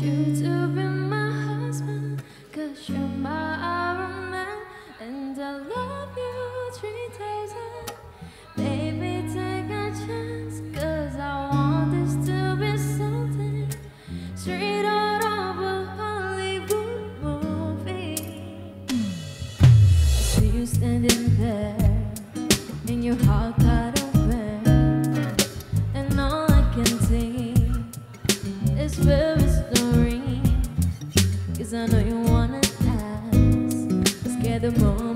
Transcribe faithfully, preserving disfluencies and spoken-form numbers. You to be my husband, cause you're my Iron Man, and I love you three thousand. Baby, take a chance, cause I want this to be something straight out of a Hollywood movie. I see you standing there, in your heart cut open, and all I can see is very. Cause I know you wanna ask, let's get the moment.